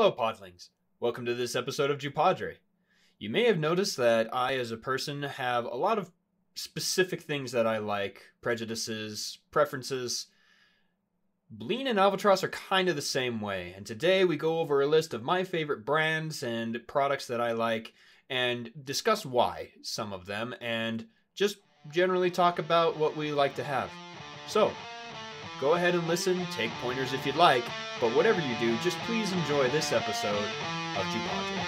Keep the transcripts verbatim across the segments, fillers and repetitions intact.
Hello podlings, welcome to this episode of Jupodre. You may have noticed that I as a person have a lot of specific things that I like, prejudices, preferences. Bleen and Albatross are kind of the same way, and today we go over a list of my favorite brands and products that I like and discuss why some of them and just generally talk about what we like to have. So, go ahead and listen, take pointers if you'd like, but whatever you do, just please enjoy this episode of Jupodre.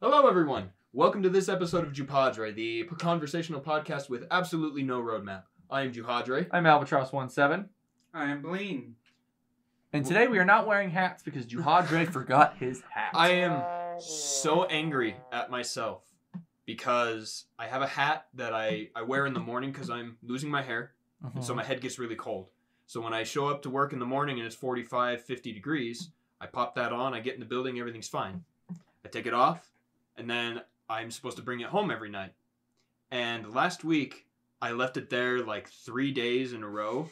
Hello everyone, welcome to this episode of Jupodre, the conversational podcast with absolutely no roadmap. I am Jupodre. I'm Albatross one seven. I am Bleen. And today we are not wearing hats because Jupodre forgot his hat. I am so angry at myself because I have a hat that I, I wear in the morning because I'm losing my hair. Uh-huh. And so my head gets really cold. So when I show up to work in the morning and it's forty-five, fifty degrees, I pop that on, I get in the building, everything's fine. I take it off, and then I'm supposed to bring it home every night. And last week, I left it there like three days in a row.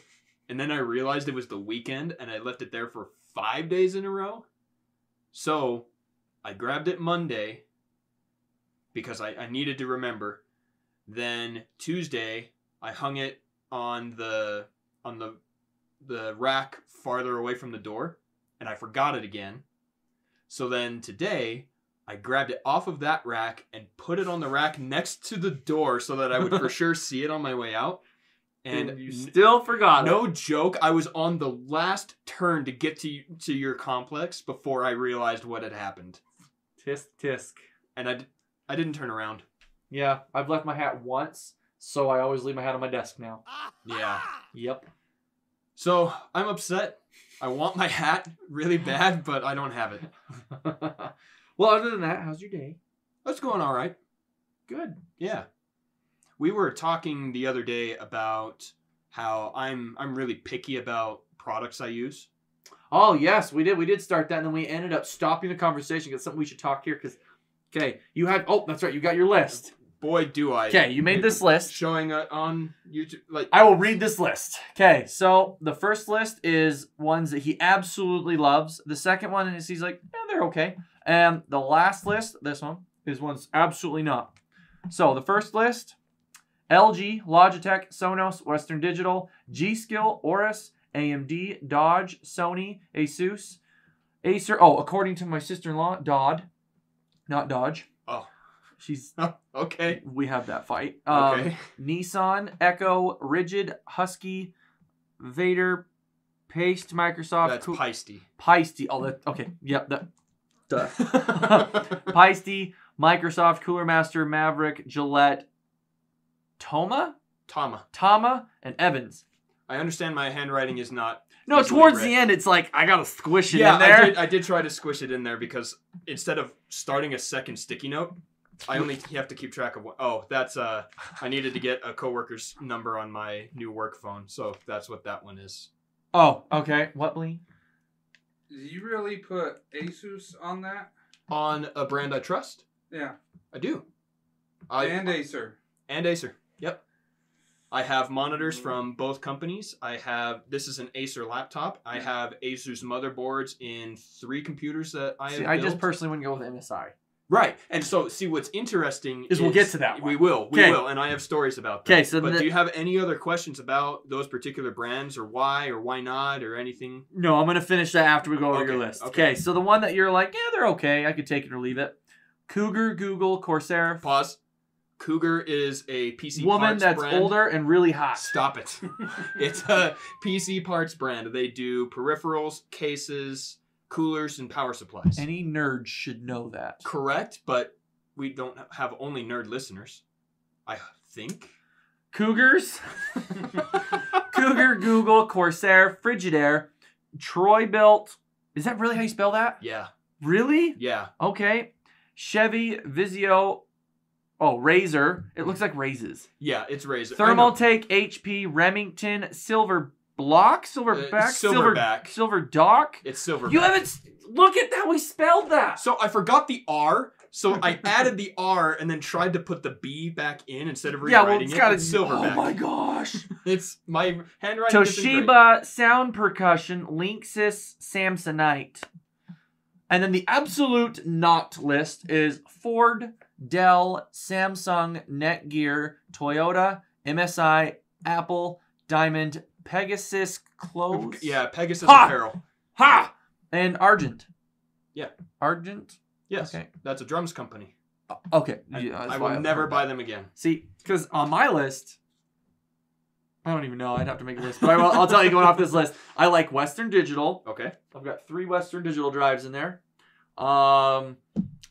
And then I realized it was the weekend and I left it there for five days in a row. So I grabbed it Monday because I, I needed to remember. Then Tuesday I hung it on the on the the rack farther away from the door and I forgot it again. So then today I grabbed it off of that rack and put it on the rack next to the door so that I would for sure see it on my way out. And, and you still forgot. No it. joke. I was on the last turn to get to to your complex before I realized what had happened. Tisk tisk. And I, I didn't turn around. Yeah, I've left my hat once, so I always leave my hat on my desk now. Yeah. Yep. So I'm upset. I want my hat really bad, but I don't have it. Well, other than that, how's your day? It's going all right. Good. Yeah. We were talking the other day about how I'm I'm really picky about products I use. Oh, yes. We did. We did start that, and then we ended up stopping the conversation. It's something we should talk here because, okay, you had... Oh, that's right. You got your list. Boy, do I. Okay, you made this list. Showing on YouTube. Like, I will read this list. Okay, so the first list is ones that he absolutely loves. The second one is he's like, yeah, they're okay. And the last list, this one, is one's absolutely not. So the first list, L G, Logitech, Sonos, Western Digital, G-Skill, Aorus, A M D, Dodge, Sony, Asus, Acer. Oh, according to my sister-in-law, Dodd, not Dodge. Oh. She's... okay. We have that fight. Um, okay. Nissan, Echo, Rigid, Husky, Vader, Paiste, Microsoft. That's Paiste. Paiste. Oh, that... Okay. Yep, that... Duh. Paiste, Microsoft, Cooler Master, Maverick, Gillette, Toma, Tama, Tama, and Evans. I understand my handwriting is not. No, towards read. the end, it's like I gotta squish it yeah, in there. I did, I did try to squish it in there because instead of starting a second sticky note, I only have to keep track of what. Oh, that's uh, I needed to get a coworker's number on my new work phone, so that's what that one is. Oh, okay. What, Bleen? Did you really put Asus on that? On a brand I trust? Yeah. I do. I, and Acer. And Acer. Yep. I have monitors from both companies. I have, this is an Acer laptop. I have Asus motherboards in three computers that I have See, I built. just personally wouldn't go with M S I. Right. And so, see, what's interesting is... is we'll get to that one. We will. We Kay. will. And I have stories about that. Okay, so... But do you have any other questions about those particular brands or why or why not or anything? No, I'm going to finish that after we go over okay. your list. Okay. okay, so the one that you're like, yeah, they're okay. I could take it or leave it. Cougar, Google, Corsair. Pause. Cougar is a P C Woman parts brand. Woman that's older and really hot. Stop it. It's a P C parts brand. They do peripherals, cases... coolers and power supplies. Any nerd should know that. Correct, but we don't have only nerd listeners. I think. Cougars. Cougar, Google, Corsair, Frigidaire, Troy Built. Is that really how you spell that? Yeah. Really? Yeah. Okay. Chevy, Vizio. Oh, Razer. It looks like Razes. Yeah, it's Razer. Thermaltake, H P, Remington, Silver. Block? Silverback? Uh, Silverback. Silver, Silver Dock? It's Silverback. You haven't... Look at how we spelled that. So I forgot the R. So I added the R and then tried to put the B back in instead of rewriting yeah, well, it's got it. It's silverback. Oh my gosh. It's my handwriting. Toshiba, Sound Percussion, Linksys, Samsonite. And then the absolute not list is Ford, Dell, Samsung, Netgear, Toyota, M S I, Apple, Diamond, Pegasus, Clothes. Yeah, Pegasus ha! Apparel. Ha! And Argent. Yeah. Argent? Yes, okay. That's a drums company. Okay. Yeah, I will never buy them again. See, because on my list, I don't even know. I'd have to make a list. But I will, I'll tell you going off this list. I like Western Digital. Okay. I've got three Western Digital drives in there. Um,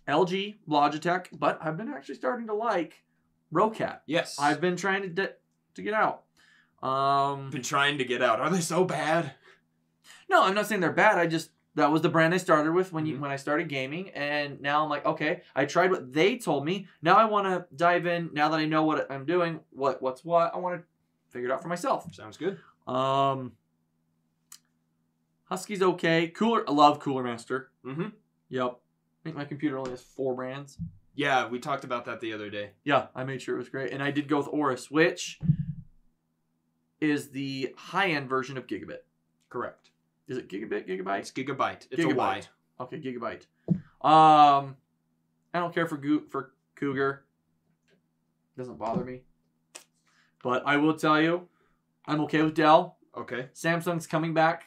L G, Logitech. But I've been actually starting to like Rocat. Yes. I've been trying to, to get out. Um, been trying to get out. Are they so bad? No, I'm not saying they're bad. I just... That was the brand I started with when you mm-hmm. when I started gaming, and now I'm like, okay, I tried what they told me. Now I want to dive in. Now that I know what I'm doing, what what's what, I want to figure it out for myself. Sounds good. Um, Husky's okay. Cooler, I love Cooler Master. Mm-hmm. Yep. I think my computer only has four brands. Yeah, we talked about that the other day. Yeah, I made sure it was great, and I did go with Aorus, which is the high-end version of Gigabyte. Correct. Is it Gigabit? Gigabyte? It's Gigabyte. It's Gigabyte. a Y. Okay, Gigabyte. Um, I don't care for Go for Cougar. It doesn't bother me. But I will tell you, I'm okay with Dell. Okay. Samsung's coming back.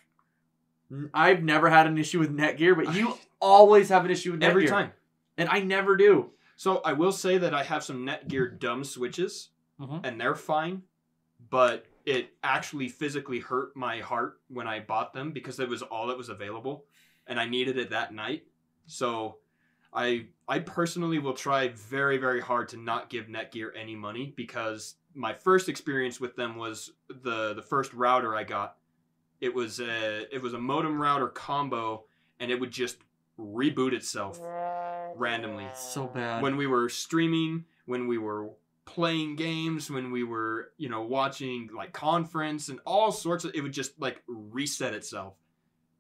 I've never had an issue with Netgear, but you always have an issue with Netgear. Every time. And I never do. So I will say that I have some Netgear dumb switches, mm-hmm. and they're fine, but... It actually physically hurt my heart when I bought them because it was all that was available and I needed it that night. So I I personally will try very, very hard to not give Netgear any money because my first experience with them was the, the first router I got. It was a, it was a modem router combo and it would just reboot itself randomly. So bad. When we were streaming, when we were... playing games, when we were, you know, watching like conference and all sorts of, it would just like reset itself.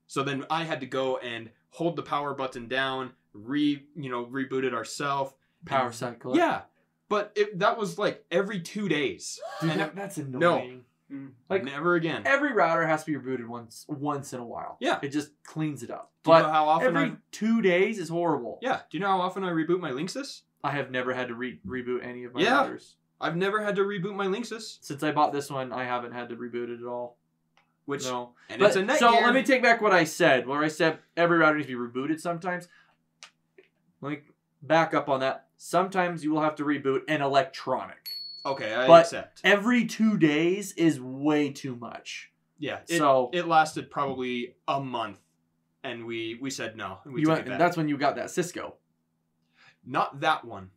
So then I had to go and hold the power button down, re, you know, reboot it ourselves. Power cycle. Yeah. But it, that was like every two days. Dude, and that, that's annoying. No, like never again. Every router has to be rebooted once, once in a while. Yeah. It just cleans it up. Do but you know how often every I, two days is horrible. Yeah. Do you know how often I reboot my Linksys? I have never had to re reboot any of my yeah, routers. I've never had to reboot my Linksys. Since I bought this one, I haven't had to reboot it at all. Which, no. And but, it's a Netgear. So let me take back what I said. Where I said every router needs to be rebooted sometimes. Let me back up on that. Sometimes you will have to reboot an electronic. Okay, I but accept. Every two days is way too much. Yeah. It, so it lasted probably a month, and we we said no. And we you took went, it back. And that's when you got that Cisco. Not that one.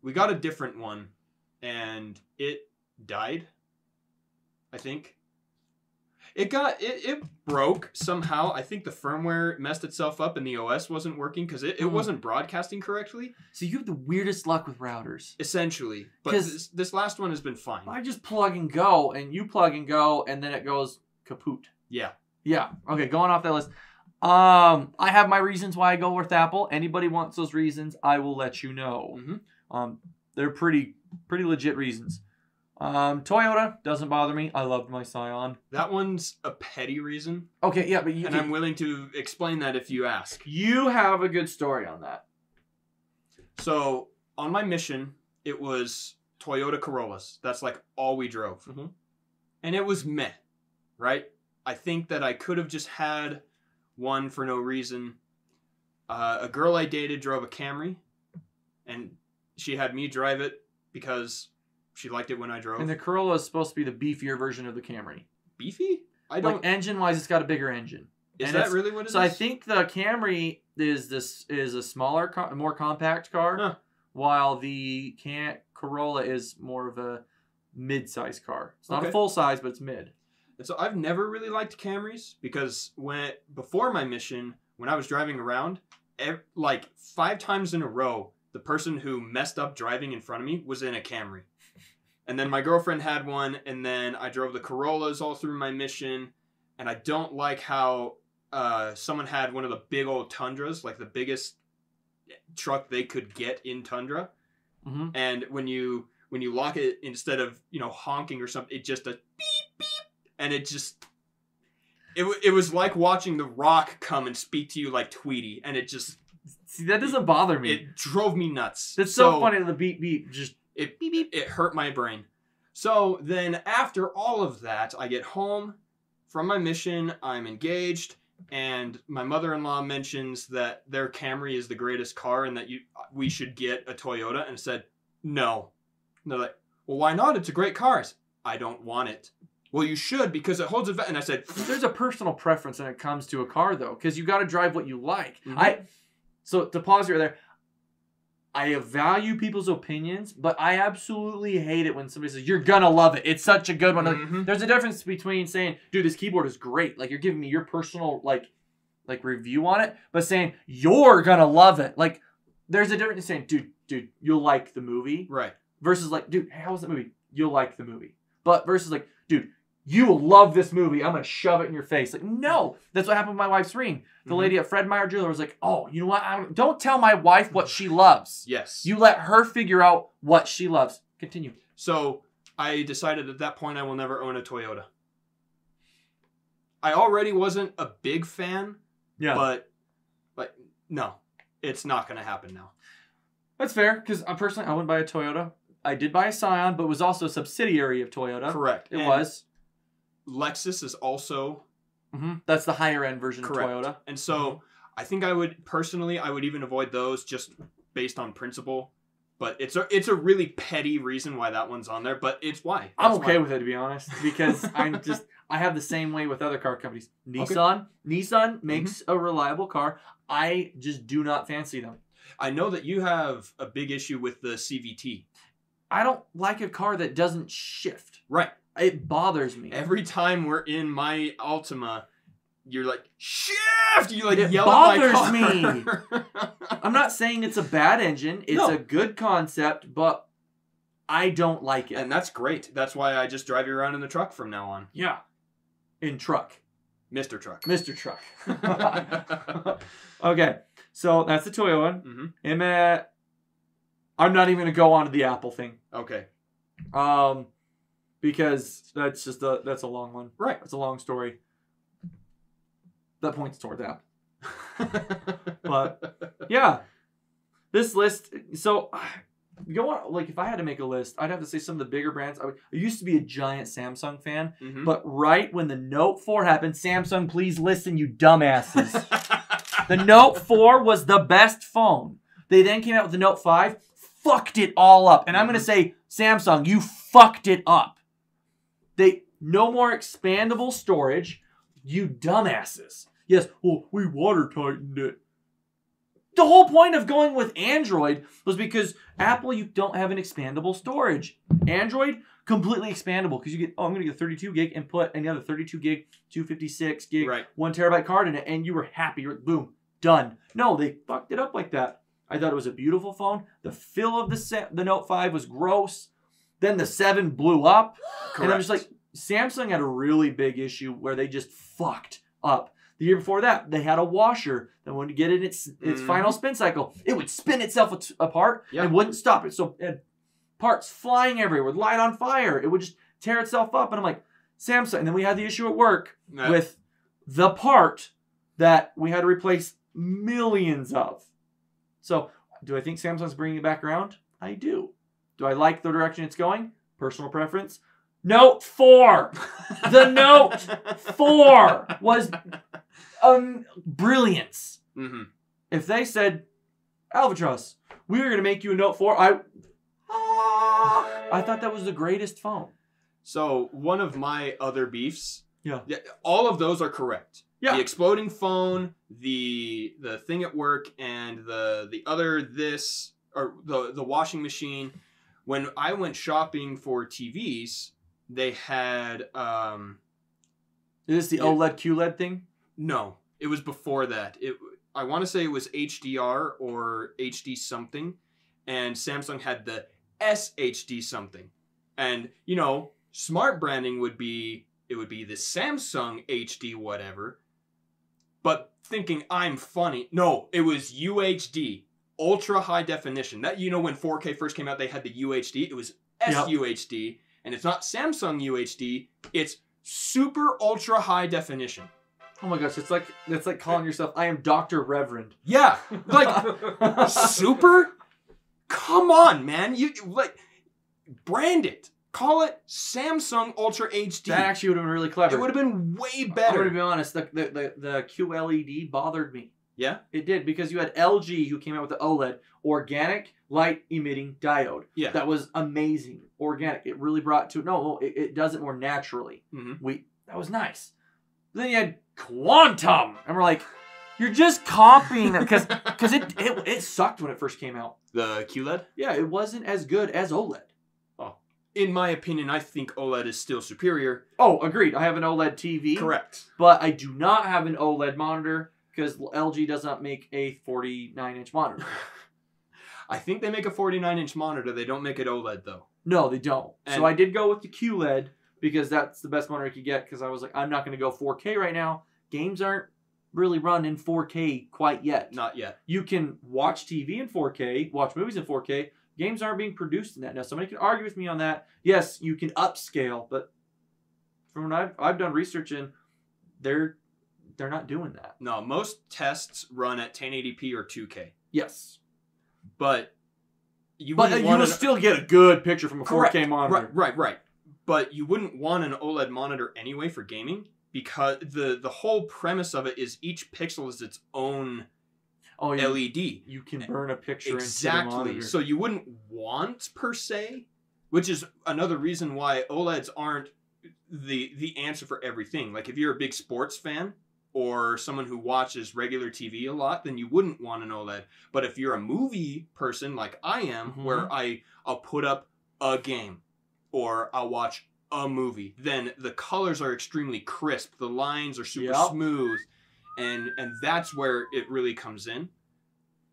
We got a different one, and it died, I think. It got it, it broke somehow. I think the firmware messed itself up, and the O S wasn't working because it, it mm. wasn't broadcasting correctly. So you have the weirdest luck with routers. Essentially. But this, this last one has been fine. I just plug and go, and you plug and go, and then it goes kaput. Yeah. Yeah. Okay, going off that list. Um, I have my reasons why I go with Apple. Anybody wants those reasons, I will let you know. Mm-hmm. Um, they're pretty, pretty legit reasons. Um, Toyota doesn't bother me. I loved my Scion. That one's a petty reason. Okay, yeah, but you and I'm willing to explain that if you ask. You have a good story on that. So on my mission, it was Toyota Corollas. That's like all we drove, mm-hmm. and it was meh, right? I think that I could have just had. One for no reason. Uh, a girl I dated drove a Camry, and she had me drive it because she liked it when I drove. And the Corolla is supposed to be the beefier version of the Camry. Beefy? I don't. Like engine-wise, it's got a bigger engine. Is and that really what it so is? So I think the Camry is this is a smaller, more compact car, huh. while the Cam Corolla is more of a mid-size car. It's not okay. a full size, but it's mid. And so I've never really liked Camrys because when before my mission, when I was driving around, ev like five times in a row, the person who messed up driving in front of me was in a Camry. And then my girlfriend had one, and then I drove the Corollas all through my mission, and I don't like how uh, someone had one of the big old Tundras, like the biggest truck they could get in Tundra. Mm-hmm. And when you when you lock it, instead of, you know, honking or something, it just a beep beep, and it just it it was like watching The Rock come and speak to you like Tweety, and it just see that doesn't bother me. It drove me nuts. That's so, so funny. The beep beep just it beep beep. It hurt my brain. So then after all of that, I get home from my mission. I'm engaged. And my mother-in-law mentions that their Camry is the greatest car and that you we should get a Toyota, and said, no. And they're like, well, why not? It's a great car. I said, I don't want it. Well, you should, because it holds a... And I said... There's a personal preference when it comes to a car, though, because you got to drive what you like. Mm-hmm. I So, to pause right there, I value people's opinions, but I absolutely hate it when somebody says, you're going to love it. It's such a good one. Mm-hmm. There's a difference between saying, dude, this keyboard is great. Like, you're giving me your personal, like, like review on it, but saying, you're going to love it. Like, there's a difference in saying, dude, dude, you'll like the movie. Right. Versus, like, dude, how was the movie? You'll like the movie. But versus, like, dude, you will love this movie. I'm going to shove it in your face. Like, no. That's what happened with my wife's ring. The mm-hmm. lady at Fred Meyer Jeweler was like, oh, you know what? I don't, don't tell my wife what she loves. Yes. You let her figure out what she loves. Continue. So I decided at that point I will never own a Toyota. I already wasn't a big fan. Yeah. But, but no, it's not going to happen now. That's fair, because I personally, I wouldn't buy a Toyota. I did buy a Scion, but it was also a subsidiary of Toyota. Correct. It and was. Lexus is also... Mm-hmm. That's the higher end version Correct. Of Toyota. And so mm-hmm. I think I would, personally, I would even avoid those just based on principle. But it's a, it's a really petty reason why that one's on there, but it's why. That's I'm okay why. With it, to be honest, because I'm just, I have the same way with other car companies. Nissan, okay. Nissan makes mm-hmm. a reliable car. I just do not fancy them. I know that you have a big issue with the C V T. I don't like a car that doesn't shift. Right. It bothers me. Every time we're in my Altima, you're like, shift! You like it yell at my car. It bothers me. I'm not saying it's a bad engine. It's no. a good concept, but I don't like it. And that's great. That's why I just drive you around in the truck from now on. Yeah. In truck. Mister Truck. Mister Truck. Okay. So that's the Toyota one. Mm-hmm. And uh, I'm not even going to go on to the Apple thing. Okay. Um... Because that's just a that's a long one, right? It's a long story. That points toward that. But yeah, this list. So go on. Like if I had to make a list, I'd have to say some of the bigger brands. I, would, I used to be a giant Samsung fan, mm-hmm. but right when the Note four happened, Samsung, please listen, you dumbasses. The Note four was the best phone. They then came out with the Note five, fucked it all up, and I'm gonna say Samsung, you fucked it up. They no more expandable storage, you dumbasses. Yes, well, we water tightened it. The whole point of going with Android was because Apple, you don't have an expandable storage. Android, completely expandable because you get, oh, I'm going to get a thirty-two gig and put another thirty-two gig, two fifty-six gig, right. one terabyte card in it, and you were happy. You're like, boom, done. No, they fucked it up like that. I thought it was a beautiful phone. The feel of the, the Note five was gross. Then the seven blew up. Correct. And I'm just like, Samsung had a really big issue where they just fucked up. The year before that, they had a washer that wanted to get in its its mm. final spin cycle. It would spin itself apart yep. and wouldn't stop it. So it had parts flying everywhere, light on fire. It would just tear itself up. And I'm like, Samsung. And then we had the issue at work no. with the part that we had to replace millions of. So do I think Samsung's bringing it back around? I do. Do I like the direction it's going? Personal preference. Note four. The Note four was um, brilliance. Mm-hmm. If they said, Albatross, we are going to make you a Note four. I, ah, I thought that was the greatest phone. So one of my other beefs. Yeah. All of those are correct. Yeah. The exploding phone, the the thing at work, and the the other this, or the the washing machine. When I went shopping for T Vs, they had... Um, Is this the it, OLED Q LED thing? No. It was before that. It I want to say it was H D R or H D something. And Samsung had the S H D something. And, you know, smart branding would be... It would be the Samsung H D whatever. but thinking I'm funny. No, it was U H D, ultra high definition. That, you know, when four K first came out, they had the U H D. It was S U H D, yep. And it's not Samsung U H D. It's super ultra high definition. Oh my gosh, it's like it's like calling yourself, I am Doctor Reverend. Yeah, like super. Come on, man. You like brand it. Call it Samsung Ultra H D. That actually would have been really clever. It would have been way better. I'm going to be honest, the, the, the, the Q L E D bothered me. Yeah? It did, because you had L G who came out with the OLED, organic light emitting diode. Yeah. That was amazing. Organic. It really brought to, no, it, it does it more naturally. Mm-hmm. We That was nice. Then you had Quantum. And we're like, you're just copying it. Because it, it, it sucked when it first came out. The Q L E D? Yeah, it wasn't as good as OLED. In my opinion, I think OLED is still superior. Oh, agreed. I have an OLED T V. Correct. But I do not have an OLED monitor because L G does not make a forty-nine inch monitor. I think they make a forty-nine inch monitor. They don't make it OLED, though. No, they don't. And so I did go with the Q L E D because that's the best monitor I could get, because I was like, I'm not going to go four K right now. Games aren't really run in four K quite yet. Not yet. You can watch T V in four K, watch movies in four K, games aren't being produced in that now. Somebody can argue with me on that. Yes, you can upscale, but from what I've, I've done research in, they're they're not doing that. No, most tests run at ten eighty p or two K. Yes, but you but you will still get a good picture from a correct, four K monitor. Right, right, right. But you wouldn't want an OLED monitor anyway for gaming, because the the whole premise of it is each pixel is its own. Oh, you, L E D. You can burn a picture exactly. into the monitor. So you wouldn't want per se, which is another reason why OLEDs aren't the the answer for everything. Like if you're a big sports fan or someone who watches regular T V a lot, then you wouldn't want an OLED. But if you're a movie person like I am, mm-hmm. where I I'll put up a game or I'll watch a movie, then the colors are extremely crisp. The lines are super yep. smooth. And and that's where it really comes in.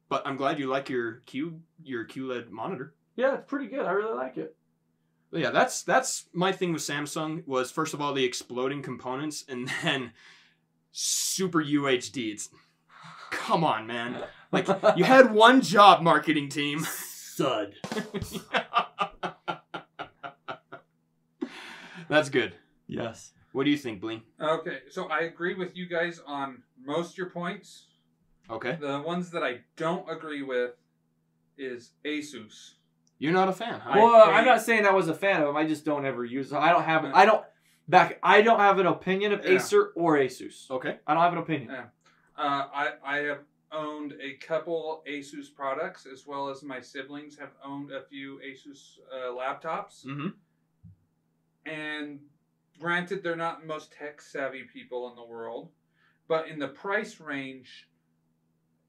But I'm glad you like your Q your Q L E D monitor. Yeah, it's pretty good. I really like it. But yeah, that's that's my thing with Samsung was, first of all, the exploding components, and then super U H D. It's, come on, man. Like, you had one job, marketing team. Sud. That's good. Yes. What do you think, Bleen? Okay, so I agree with you guys on most of your points. Okay. The ones that I don't agree with is Asus. You're not a fan, huh? Well, I, I'm not saying I was a fan of them. I just don't ever use them. I don't have. I don't back. I don't have an opinion of yeah. Acer or Asus. Okay. I don't have an opinion. Yeah. Uh, I I have owned a couple Asus products, as well as my siblings have owned a few Asus uh, laptops. Mm-hmm. And granted, they're not the most tech-savvy people in the world, but in the price range,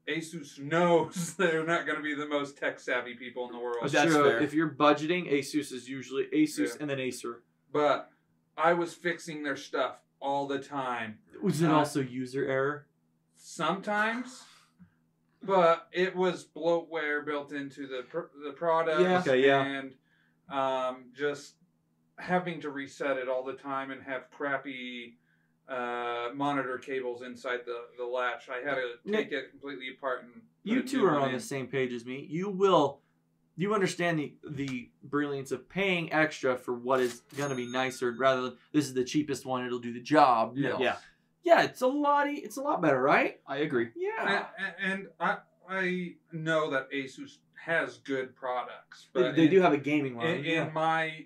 Asus knows they're not going to be the most tech-savvy people in the world. That's so fair. If you're budgeting, Asus is usually Asus yeah. and then Acer. But I was fixing their stuff all the time. Was it uh, also user error? Sometimes, but it was bloatware built into the pr the product, yeah. Okay, yeah. and um, just having to reset it all the time and have crappy uh, monitor cables inside the, the latch. I had to take it completely apart. And you two are on in. the same page as me. You will, you understand the, the brilliance of paying extra for what is going to be nicer rather than this is the cheapest one. It'll do the job. Yeah. No. Yeah. Yeah. It's a lot. It's a lot better, right? I agree. Yeah. And, and I, I know that Asus has good products, but they, they in, do have a gaming line. In, yeah. in my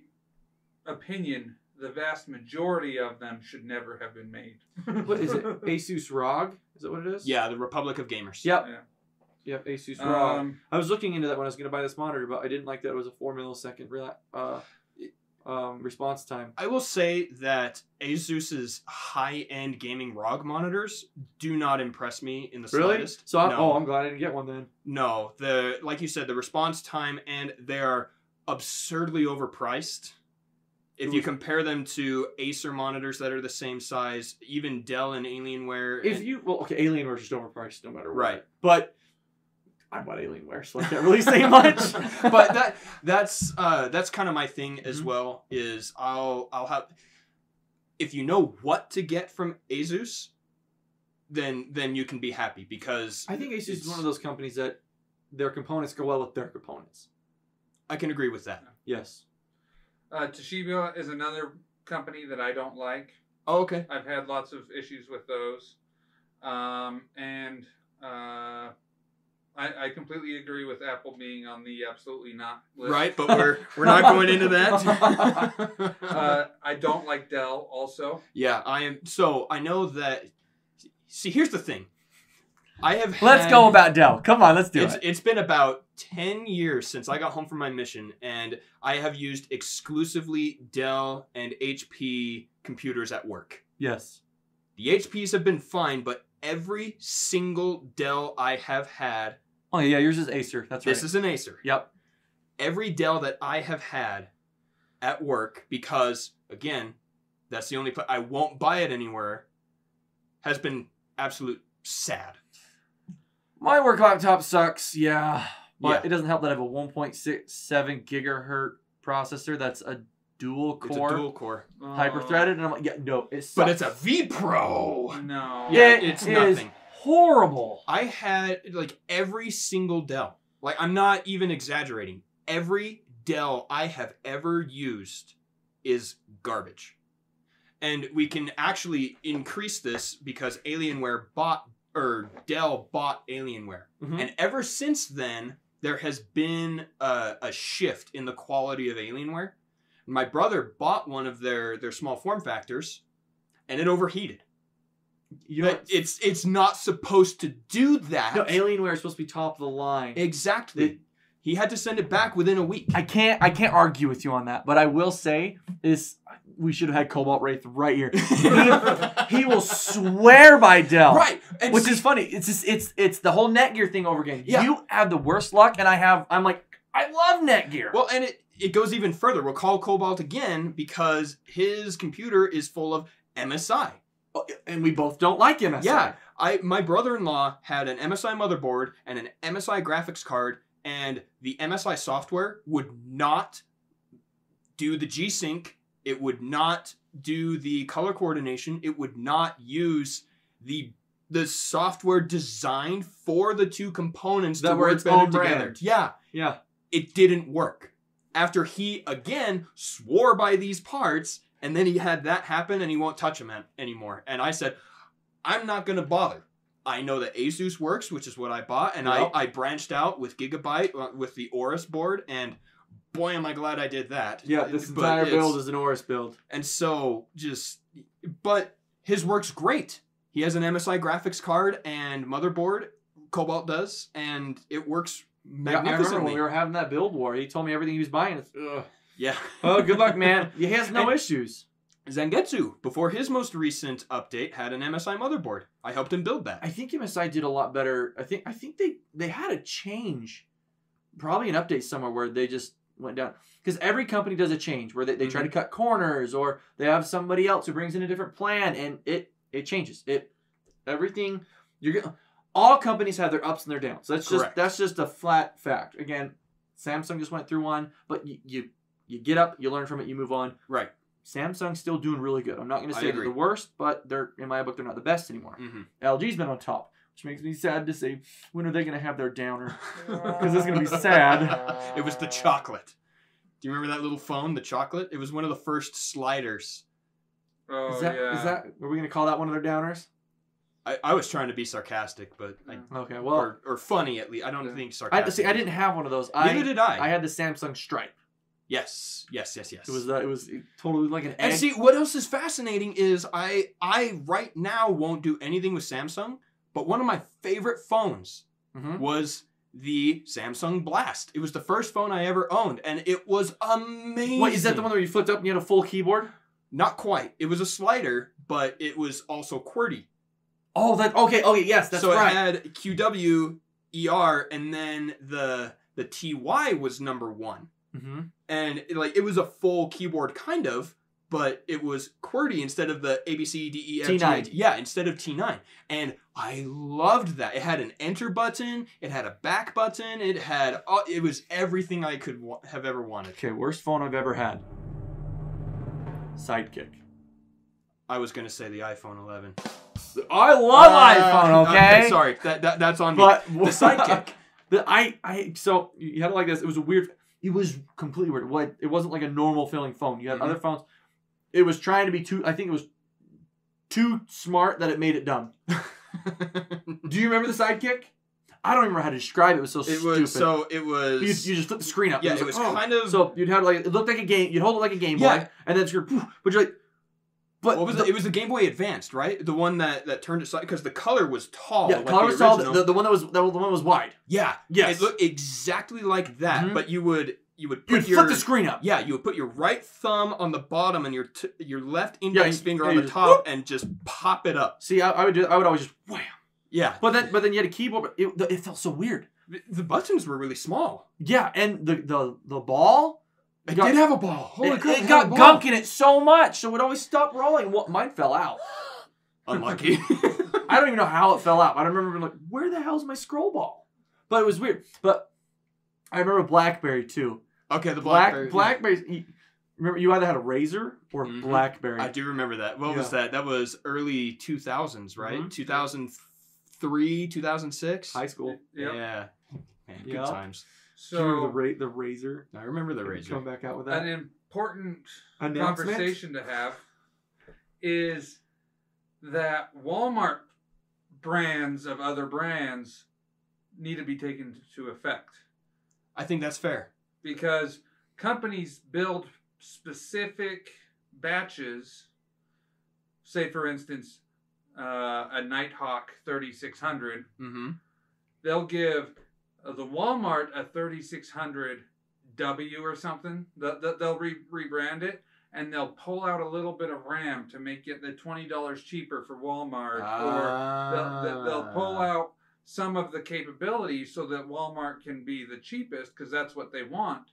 opinion, the vast majority of them should never have been made. What is it? Asus ROG? Is that what it is? Yeah, the Republic of Gamers. Yep. Yeah. Yep, Asus ROG. Um, I was looking into that when I was going to buy this monitor, but I didn't like that it was a four millisecond uh, um, response time. I will say that Asus's high-end gaming ROG monitors do not impress me in the really? slightest. So, no. Oh, I'm glad I didn't get one then. No, the like you said, the response time, and they are absurdly overpriced. If you compare them to Acer monitors that are the same size, even Dell and Alienware. If and you well, okay, Alienware is just overpriced no matter what. Right, but I bought Alienware, so I can't really say much. But that that's uh, that's kind of my thing as mm-hmm. well. Is I'll I'll have if you know what to get from Asus, then then you can be happy, because I think Asus is one of those companies that their components go well with their components. I can agree with that. Yes. Uh, Toshiba is another company that I don't like. Oh, okay. I've had lots of issues with those. Um, and uh, I, I completely agree with Apple being on the absolutely not list. Right, but we're we're not going into that. uh, I don't like Dell also. Yeah, I am. So I know that. See, here's the thing. I have had, let's go about Dell. Come on, let's do it's, it. It's been about ten years since I got home from my mission, and I have used exclusively Dell and H P computers at work. Yes. The H Ps have been fine, but every single Dell I have had... Oh, yeah, yours is Acer. That's right. This is an Acer. Yep. Every Dell that I have had at work, because, again, that's the only place I won't buy it anywhere, has been absolute sad. My work laptop sucks, yeah. But yeah. It doesn't help that I have a one point six seven gigahertz processor that's a dual core. It's a dual core. Hyper threaded. And I'm like, yeah, no, it sucks. But it's a V Pro. No. Yeah, it it's nothing. Is horrible. I had like every single Dell. Like, I'm not even exaggerating. Every Dell I have ever used is garbage. And we can actually increase this because Alienware bought or Dell bought Alienware. Mm-hmm. And ever since then, there has been a, a shift in the quality of Alienware. My brother bought one of their, their small form factors, and it overheated. You know, it's it's not supposed to do that. No, Alienware is supposed to be top of the line. Exactly. It, he had to send it back within a week. I can't I can't argue with you on that, but I will say is we should have had Cobalt Wraith right here. he, he will swear by Dell. Right. And which see, is funny. It's just, it's it's the whole Netgear thing over again. Yeah. You have the worst luck, and I have I'm like, I love Netgear. Well, and it it goes even further. We'll call Cobalt again because his computer is full of M S I. And we both don't like M S I. Yeah. I my brother-in-law had an M S I motherboard and an M S I graphics card, and the M S I software would not do the G-Sync. It would not do the color coordination. It would not use the the software designed for the two components that to were work its better together. Brand. Yeah. Yeah. It didn't work. After he, again, swore by these parts, and then he had that happen, and he won't touch them anymore. And I said, I'm not going to bother. I know that Asus works, which is what I bought, and yep. I, I branched out with Gigabyte, with the Aorus board, and boy, am I glad I did that. Yeah, this but entire build is an Aorus build. And so, just... But his work's great. He has an M S I graphics card and motherboard, Cobalt does, and it works magnificently. Yeah, I remember when we were having that build war, he told me everything he was buying. It's, ugh. Yeah. Oh, good luck, man. He has no and issues. Zangetsu, before his most recent update, had an M S I motherboard. I helped him build that. I think M S I did a lot better. I think I think they, they had a change, probably an update somewhere where they just went down. Because every company does a change where they, they mm-hmm. try to cut corners, or they have somebody else who brings in a different plan, and it, it changes. It everything you're gonna all companies have their ups and their downs. That's just Correct. that's just a flat fact. Again, Samsung just went through one, but you, you you get up, you learn from it, you move on. Right. Samsung's still doing really good. I'm not going to say they're the worst, but they're in my book they're not the best anymore. Mm-hmm. L G's been on top, which makes me sad to say when are they going to have their downer? Because it's going to be sad. It was the chocolate. Do you remember that little phone, the chocolate? It was one of the first sliders. Oh is that, yeah. Is that? Are we going to call that one of their downers? I, I was trying to be sarcastic, but I, okay, well, or, or funny at least. I don't yeah. think sarcastic. I, see, I didn't have one of those. Neither I, did I. I had the Samsung Stripe. Yes, yes, yes, yes. It was that. It was totally like an. Egg. And see, what else is fascinating is I I right now won't do anything with Samsung, but one of my favorite phones mm-hmm. was the Samsung Blast. It was the first phone I ever owned, and it was amazing. Wait, is that the one where you flipped up and you had a full keyboard? Not quite. It was a slider, but it was also QWERTY. Oh, that okay, okay, yes, that's so right. So it had Q W, E R, and then the the T Y was number one, mm-hmm. and it, like it was a full keyboard kind of, but it was QWERTY instead of the A B C D E F T nine. Yeah, instead of T nine, and I loved that. It had an enter button, it had a back button, it had uh, it was everything I could wa have ever wanted. Okay, worst phone I've ever had. Sidekick. I was gonna say the iPhone eleven. I love uh, iPhone, okay? okay? Sorry, that, that that's on but, me. But the Sidekick, the I I so you had it like this. It was a weird. It was completely weird. What? It wasn't like a normal feeling phone. You had mm-hmm. other phones. It was trying to be too. I think it was too smart that it made it dumb. Do you remember the Sidekick? I don't even know how to describe it. It was so it stupid. Was, so it was... You, you just flip the screen up. Yeah, it was, it like, was oh. kind of... So you'd have like... It looked like a game... You'd hold it like a Game Boy. Yeah. And then it's your... But you're like... But what was the, the, it was the Game Boy Advanced, right? The one that, that turned it side... Because the color was tall. Yeah, the like color was tall. The, the one that was... The one was wide. Yeah. Yes. It looked exactly like that. Mm-hmm. But you would... You would put You'd your, flip the screen up. Yeah, you would put your right thumb on the bottom and your t your left index yeah, finger yeah, on the top whoop. and just pop it up. See, I, I would do. I would always just wham. Yeah, but then but then you had a keyboard. It, it felt so weird. The buttons were really small. Yeah, and the the the ball. It, it got, did have a ball. Holy crap! It, it got gunk in it so much, so it always stopped rolling. What mine fell out. Unlucky. I don't even know how it fell out. I don't remember being like, where the hell's my scroll ball? But it was weird. But I remember BlackBerry too. Okay, the BlackBerry. Black, BlackBerry. Yeah. Remember, you either had a Razer or mm-hmm. BlackBerry. I do remember that. What yeah. was that? That was early two thousands, right? Mm-hmm. Two thousand three, two thousand six. High school. Yep. Yeah. Man, yep. Good times. So do you remember the Ra the Razer. I remember the Razer. Come back out with that. An important conversation to have is that Walmart brands of other brands need to be taken to effect. I think that's fair. Because companies build specific batches, say, for instance, uh, a Nighthawk thirty-six hundred. Mm-hmm. They'll give uh, the Walmart a thirty-six hundred W or something. The, the, they'll re rebrand it, and they'll pull out a little bit of RAM to make it the twenty dollars cheaper for Walmart. Ah. Or they'll, they'll pull out some of the capability so that Walmart can be the cheapest because that's what they want.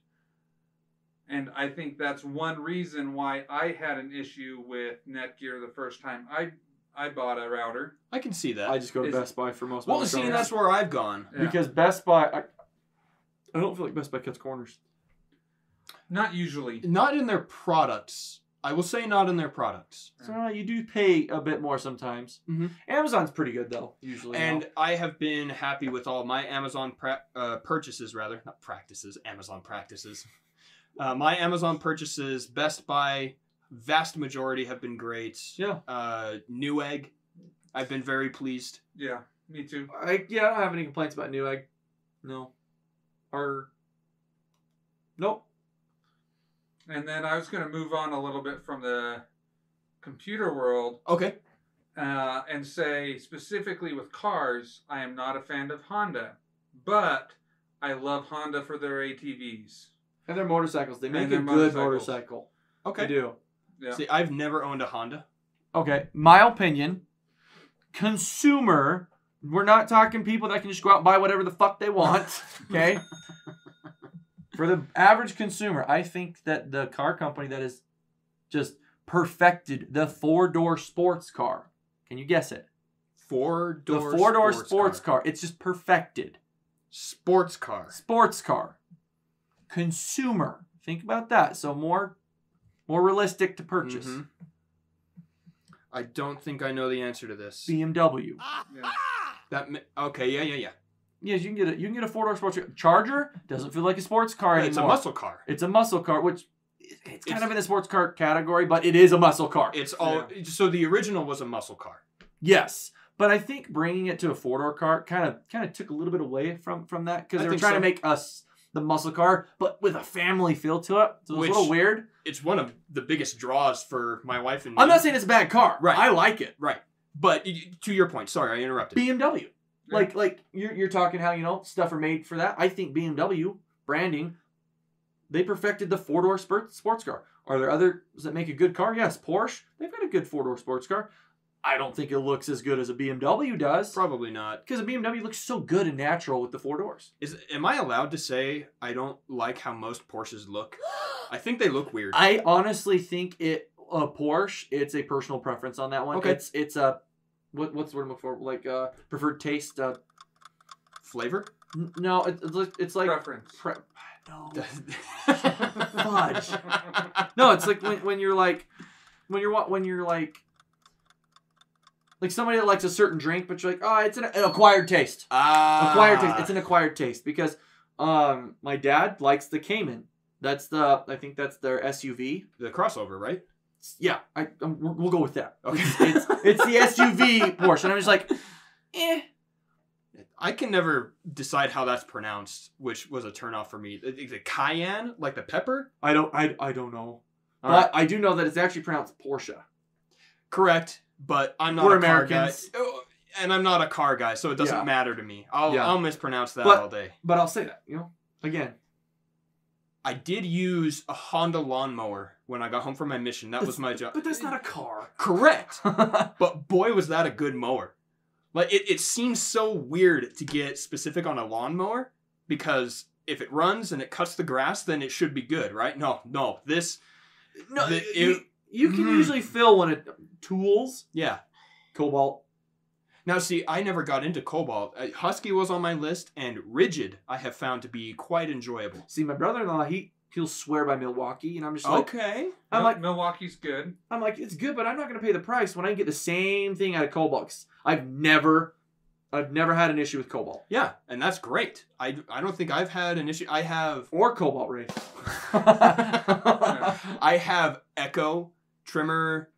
And I think that's one reason why I had an issue with Netgear the first time I I bought a router. I can see that. I just go to Is, Best Buy for most of my Well, see, and that's where I've gone. Yeah. Because Best Buy, I, I don't feel like Best Buy cuts corners. Not usually. Not in their products. I will say not in their products. So uh, you do pay a bit more sometimes. Mm-hmm. Amazon's pretty good though, usually. And though. I have been happy with all my Amazon pra uh, purchases, rather not practices. Amazon practices. Uh, my Amazon purchases, Best Buy, vast majority have been great. Yeah. Uh, Newegg, I've been very pleased. Yeah, me too. I, yeah, I don't have any complaints about Newegg. No. Or. Nope. And then I was going to move on a little bit from the computer world. Okay. Uh, and say, specifically with cars, I am not a fan of Honda. But I love Honda for their A T Vs. And their motorcycles. They make a good motorcycle. Okay. They do. Yeah. See, I've never owned a Honda. Okay. My opinion, consumer, we're not talking people that can just go out and buy whatever the fuck they want. Okay. For the average consumer, I think that the car company that has just perfected the four-door sports car. Can you guess it? Four-door The four-door sports, sports car. car. It's just perfected. Sports car. Sports car. Consumer. Think about that. So more, more realistic to purchase. Mm-hmm. I don't think I know the answer to this. B M W. Yeah. That okay, yeah, yeah, yeah. Yes, you can get a you can get a four door sports car. Charger doesn't feel like a sports car anymore. It's a muscle car. It's a muscle car, which it's kind it's, of in the sports car category, but it is a muscle car. It's all yeah. So the original was a muscle car. Yes, but I think bringing it to a four door car kind of kind of took a little bit away from from that because they were trying so. to make us the muscle car, but with a family feel to it. So it was which, a little weird. It's one of the biggest draws for my wife and me. I'm not saying it's a bad car. Right, I like it. Right, but to your point, sorry, I interrupted. B M W. Like, like you're, you're talking how, you know, stuff are made for that. I think B M W, branding, they perfected the four-door sports car. Are there others that make a good car? Yes, Porsche, they've got a good four-door sports car. I don't think it looks as good as a B M W does. Probably not. Because a B M W looks so good and natural with the four doors. Is Am I allowed to say I don't like how most Porsches look? I think they look weird. I honestly think it a Porsche, it's a personal preference on that one. Okay. It's, it's a... What what's the word I'm looking for? Like uh, preferred taste, uh, flavor? N no, it, it's like preference. Pre no, fudge. No, it's like when when you're like when you're what when you're like like somebody that likes a certain drink, but you're like, oh, it's an, an acquired taste. Ah. Acquired taste. It's an acquired taste because um, my dad likes the Cayman. That's the, I think that's their S U V. The crossover, right? Yeah, I um, we'll go with that. Okay. It's, it's, it's the S U V portion. I'm just like, eh. I can never decide how that's pronounced, which was a turnoff for me. The, the cayenne, like the pepper? I don't, I, I don't know. All but right. I do know that it's actually pronounced Porsche. Correct, but I'm not We're a Americans. car guy. And I'm not a car guy, so it doesn't yeah. matter to me. I'll, yeah. I'll mispronounce that but, all day. But I'll say that, you know, again. I did use a Honda lawnmower when I got home from my mission. That that's, was my job. But that's not a car. Correct. But boy, was that a good mower. Like, it, it seems so weird to get specific on a lawnmower because if it runs and it cuts the grass, then it should be good, right? No, no. This... No, the, it, you, you can mm. usually fill when it... Tools? Yeah. Cobalt. Now, see, I never got into Cobalt. Husky was on my list, and Rigid I have found to be quite enjoyable. See, my brother-in-law, he... He'll swear by Milwaukee, and I'm just like, okay. I'm like, Milwaukee's good. I'm like, it's good, but I'm not going to pay the price when I can get the same thing out of Cobalt. I've never, I've never had an issue with Cobalt. Yeah, and that's great. I, I don't think I've had an issue. I have or Cobalt Ray. I have Echo, trimmer,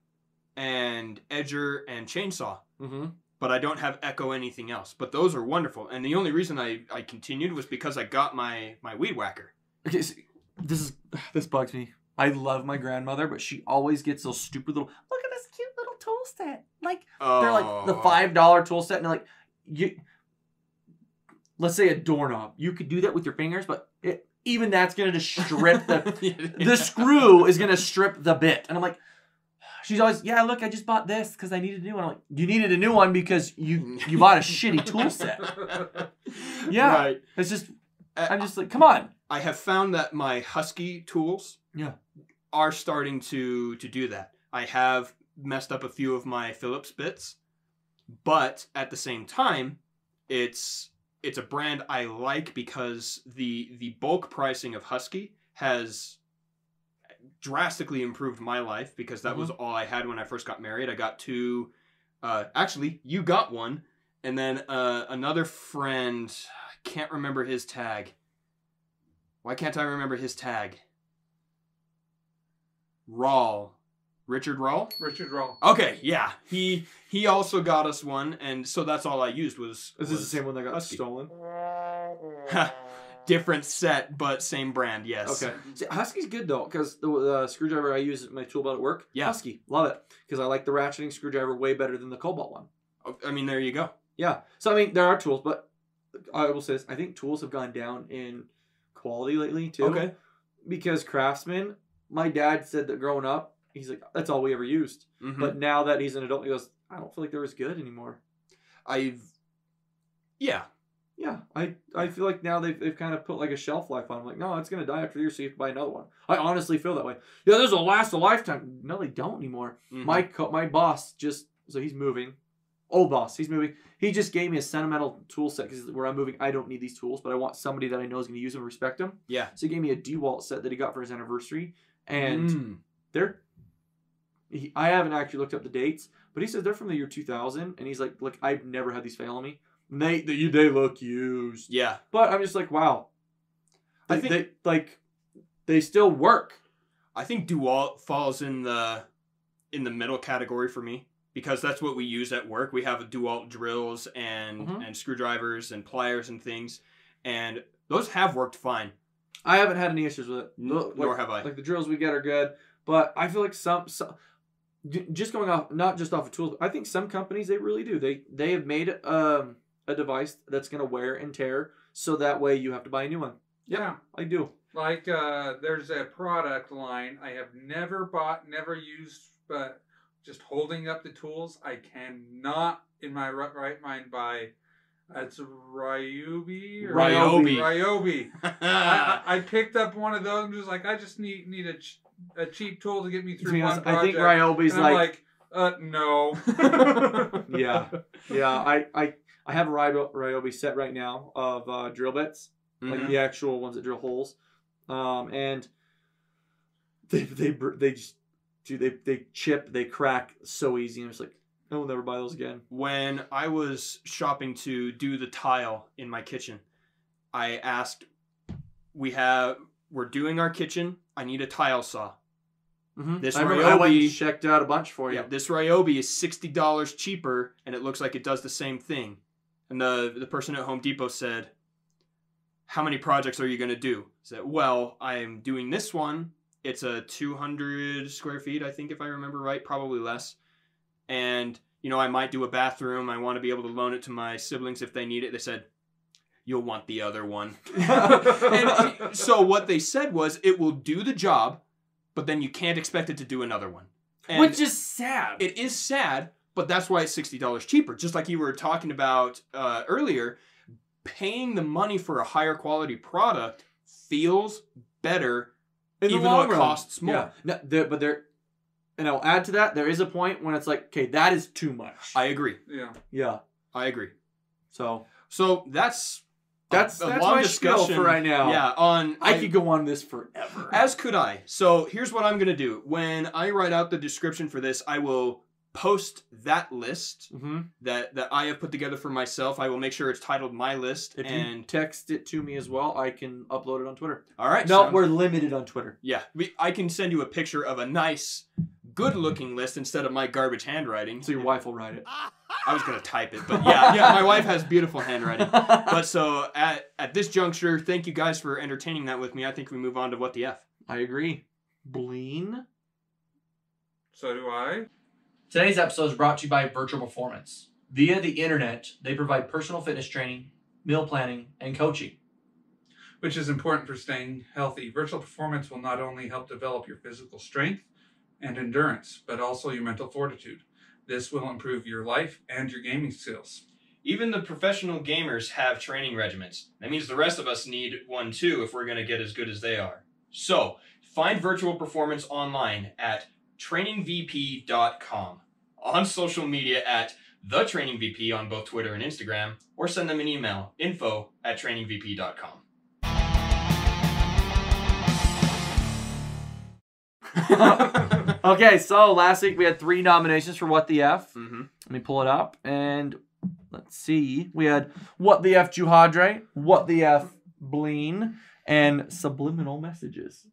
and edger, and chainsaw. Mm-hmm. But I don't have Echo anything else. But those are wonderful. And the only reason I I continued was because I got my my weed whacker. Okay. So This is this bugs me. I love my grandmother, but she always gets those stupid little. Look at this cute little tool set. Like oh. they're like the five dollar tool set, and they're like you. Let's say a doorknob. You could do that with your fingers, but it, even that's gonna just strip the. yeah. The screw is gonna strip the bit, and I'm like, she's always yeah. Look, I just bought this because I needed a new one. I'm like, you needed a new one because you you bought a shitty tool set. Yeah, right. It's just I'm just like, come on. I have found that my Husky tools yeah. are starting to, to do that. I have messed up a few of my Phillips bits, but at the same time, it's it's a brand I like because the the bulk pricing of Husky has drastically improved my life because that mm-hmm. was all I had when I first got married. I got two, uh, actually, you got one, and then uh, another friend, I can't remember his tag. Why can't I remember his tag? Rawl. Richard Rawl? Richard Rawl. Okay, yeah. He he also got us one, and so that's all I used was... Is this the same one that got Husky. Stolen? Different set, but same brand, yes. Okay. See, Husky's good, though, because the uh, screwdriver I use at my tool belt at work, yeah. Husky. Love it. Because I like the ratcheting screwdriver way better than the Cobalt one. I mean, there you go. Yeah. So, I mean, there are tools, but I will say this. I think tools have gone down in... quality lately too. Okay. Because Craftsman, my dad said that growing up, he's like, that's all we ever used. Mm-hmm. But now that he's an adult, he goes, I don't feel like they're as good anymore. I've yeah. Yeah. I I feel like now they've they've kind of put like a shelf life on them. Like, no, it's gonna die after a year, so you have to buy another one. I honestly feel that way. Yeah, this will last a lifetime. No, they don't anymore. Mm-hmm. My co my boss just so he's moving. Old boss, he's moving. He just gave me a sentimental tool set because where I'm moving, I don't need these tools, but I want somebody that I know is going to use them and respect them. Yeah. So he gave me a DeWalt set that he got for his anniversary, and mm. they're. He, I haven't actually looked up the dates, but he says they're from the year two thousand, and he's like, "Look, I've never had these fail on me. And they they, they look used." Yeah. But I'm just like, wow. They, I think they, like they still work. I think DeWalt falls in the in the middle category for me. Because that's what we use at work. We have DeWalt drills and, mm-hmm. and screwdrivers and pliers and things. And those have worked fine. I haven't had any issues with it. Like, Nor have I. Like the drills we get are good. But I feel like some, some just going off, not just off of tools, I think some companies, they really do. They they have made um, a device that's going to wear and tear. So that way you have to buy a new one. Yep, yeah, I do. Like uh, there's a product line I have never bought, never used, but... Just holding up the tools, I cannot in my right mind buy. It's Ryobi. Or Ryobi. Ryobi. I, I picked up one of those. I'm just like, I just need need a ch a cheap tool to get me through one project. I think Ryobi's and I'm like, like, uh, no. yeah, yeah. I I I have a Ryobi set right now of uh, drill bits, mm-hmm. like the actual ones that drill holes, um, and they they they just. Dude, they, they chip, they crack so easy. And it's like, I will never buy those again. When I was shopping to do the tile in my kitchen, I asked, we have, we're doing our kitchen. I need a tile saw. Mm-hmm. This I remember Ryobi, I went and checked out a bunch for you. Yeah, this Ryobi is sixty dollars cheaper, and it looks like it does the same thing. And the, the person at Home Depot said, how many projects are you going to do? I said, well, I'm doing this one. It's a two hundred square feet, I think, if I remember right, probably less. And, you know, I might do a bathroom. I want to be able to loan it to my siblings if they need it. They said, you'll want the other one. And so what they said was, it will do the job, but then you can't expect it to do another one. And which is sad. It is sad, but that's why it's sixty dollars cheaper. Just like you were talking about uh, earlier, paying the money for a higher quality product feels better in even the long though it run. Costs more. Yeah. No, there, but there, and I'll add to that, there is a point when it's like, okay, that is too much. I agree. Yeah. Yeah. I agree. So, so that's... That's, a, a that's my discussion spiel for right now. Yeah, on I, I could go on this forever. As could I. So here's what I'm going to do. When I write out the description for this, I will post that list mm-hmm. that, that I have put together for myself. I will make sure it's titled My List. If and you text it to me as well, I can upload it on Twitter. All right. No, so we're limited on Twitter. Yeah. We, I can send you a picture of a nice, good-looking list instead of my garbage handwriting. So your wife will write it. I was going to type it, but yeah, yeah, my wife has beautiful handwriting. But so at, at this juncture, thank you guys for entertaining that with me. I think we move on to What the F. I agree. Bleen? So do I. Today's episode is brought to you by Virtual Performance. Via the internet, they provide personal fitness training, meal planning, and coaching, which is important for staying healthy. Virtual Performance will not only help develop your physical strength and endurance, but also your mental fortitude. This will improve your life and your gaming skills. Even the professional gamers have training regimens. That means the rest of us need one too if we're going to get as good as they are. So, find Virtual Performance online at training v p dot com, on social media at the training v p on both Twitter and Instagram, or send them an email, info at training v p dot com. Okay, so last week we had three nominations for What the F. Mm-hmm. Let me pull it up and let's see. We had What the F Jupodre, What the F Bleen, and Subliminal Messages.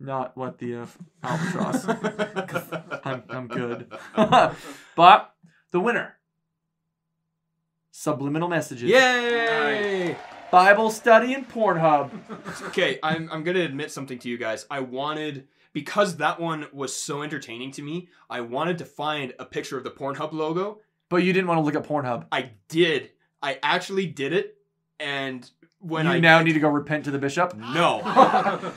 Not What the F Albatross. I'm, I'm good. But the winner, Subliminal Messages. Yay! Nice. Bible study and Pornhub. Okay, I'm, I'm going to admit something to you guys. I wanted... Because that one was so entertaining to me, I wanted to find a picture of the Pornhub logo. But you didn't want to look at Pornhub. I did. I actually did it. And when you I... You now did, need to go repent to the bishop? No.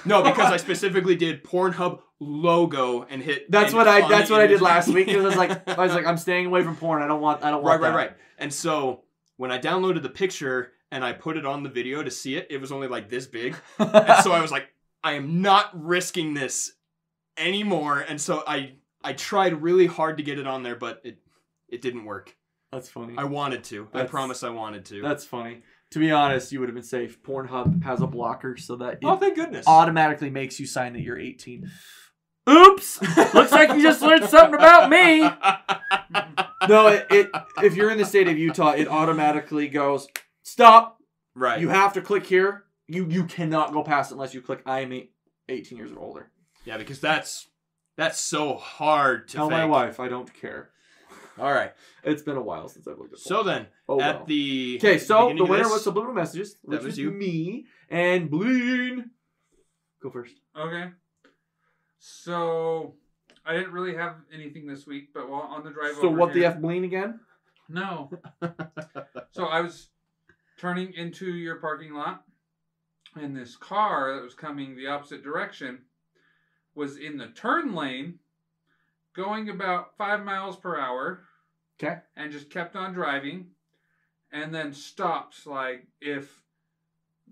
No, because I specifically did Pornhub logo and hit... That's what I That's what I did last week. It was like, I was like, I'm staying away from porn. I don't want I don't want right, that. Right, right, right. And so when I downloaded the picture and I put it on the video to see it, it was only like this big. And so I was like, I am not risking this anymore, and so I I tried really hard to get it on there, but it it didn't work. That's funny. I wanted to. That's, I promise I wanted to. That's funny. To be honest, you would have been safe. Pornhub has a blocker so that it oh, thank goodness. Automatically makes you sign that you're eighteen. Oops! Looks like you just learned something about me. No, it, it if you're in the state of Utah, it automatically goes, stop. Right. You have to click here. You you cannot go past it unless you click I am eighteen years or older. Yeah, because that's that's so hard to Tell fake. My wife, I don't care. All right. It's been a while since I've looked at So then, oh, at well. the Okay, so the winner this, was Subliminal Messages, which that was you. Me, and Bleen. Go first. Okay. So, I didn't really have anything this week, but while on the drive so over So what here, the F Bleen again? No. So I was turning into your parking lot, and this car that was coming the opposite direction was in the turn lane, going about five miles per hour. Okay. And just kept on driving, and then stopped. Like, if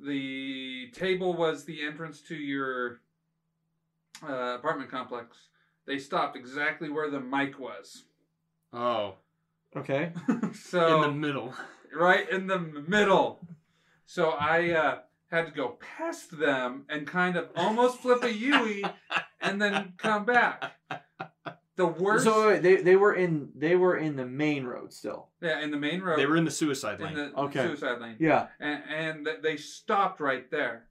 the table was the entrance to your uh, apartment complex, they stopped exactly where the mic was. Oh. Okay. So in the middle. Right in the middle. So I uh, had to go past them and kind of almost flip a Yui and then come back. The worst. So wait, wait, they they were in they were in the main road still. Yeah, in the main road. They were in the suicide lane. In the okay. Suicide lane. Yeah. And, and they stopped right there.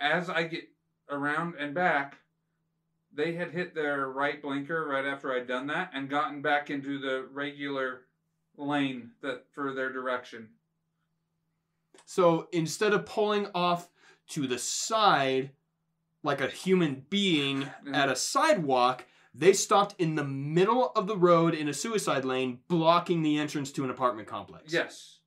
As I get around and back, they had hit their right blinker right after I'd done that and gotten back into the regular lane that for their direction. So instead of pulling off to the side like a human being at a sidewalk, they stopped in the middle of the road in a suicide lane, blocking the entrance to an apartment complex. Yes.